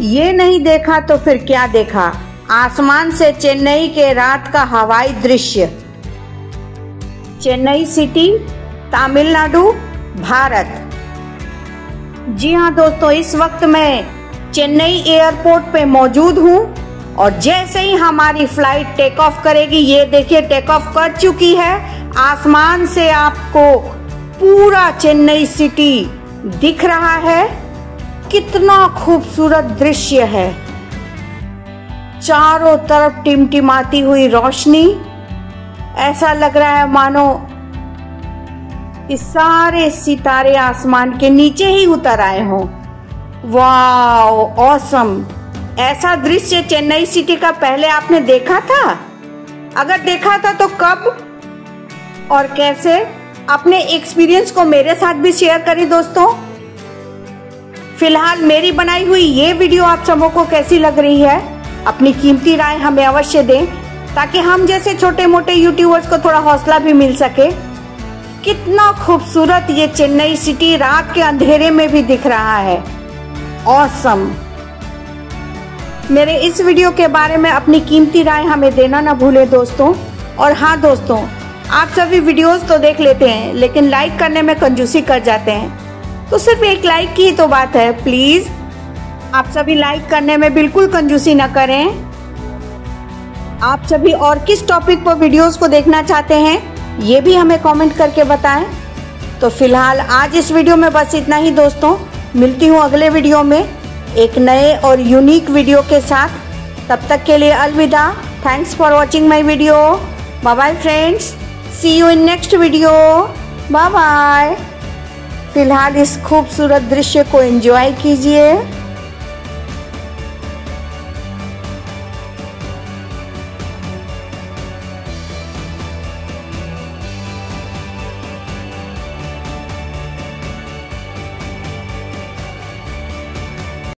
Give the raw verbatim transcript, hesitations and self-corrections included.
ये नहीं देखा तो फिर क्या देखा, आसमान से चेन्नई के रात का हवाई दृश्य। चेन्नई सिटी, तमिलनाडु, भारत। जी हाँ दोस्तों, इस वक्त मैं चेन्नई एयरपोर्ट पे मौजूद हूँ और जैसे ही हमारी फ्लाइट टेक ऑफ करेगी, ये देखिए टेक ऑफ कर चुकी है। आसमान से आपको पूरा चेन्नई सिटी दिख रहा है। कितना खूबसूरत दृश्य है, चारों तरफ टिमटिमाती हुई रोशनी। ऐसा लग रहा है मानो कि सारे सितारे आसमान के नीचे ही उतर आए हों। Wow, awesome. ऐसा दृश्य चेन्नई सिटी का पहले आपने देखा था? अगर देखा था तो कब और कैसे? अपने एक्सपीरियंस को मेरे साथ भी शेयर करें दोस्तों। फिलहाल मेरी बनाई हुई ये वीडियो आप सबों को कैसी लग रही है, अपनी कीमती राय हमें अवश्य दें ताकि हम जैसे छोटे मोटे यूट्यूबर्स को थोड़ा हौसला भी मिल सके। कितना खूबसूरत ये चेन्नई सिटी रात के अंधेरे में भी दिख रहा है। ऑसम। मेरे इस वीडियो के बारे में अपनी कीमती राय हमें देना ना भूलें दोस्तों। और हाँ दोस्तों, आप सभी वीडियोस तो देख लेते हैं लेकिन लाइक करने में कंजूसी कर जाते हैं, तो सिर्फ एक लाइक की ही तो बात है। प्लीज आप सभी लाइक करने में बिल्कुल कंजूसी ना करें। आप सभी और किस टॉपिक पर वीडियोस को देखना चाहते हैं ये भी हमें कमेंट करके बताएं। तो फिलहाल आज इस वीडियो में बस इतना ही दोस्तों। मिलती हूँ अगले वीडियो में एक नए और यूनिक वीडियो के साथ। तब तक के लिए अलविदा। Thanks for watching my video. Bye bye friends, see you in next video. Bye bye. फिलहाल इस खूबसूरत दृश्य को एंजॉय कीजिए।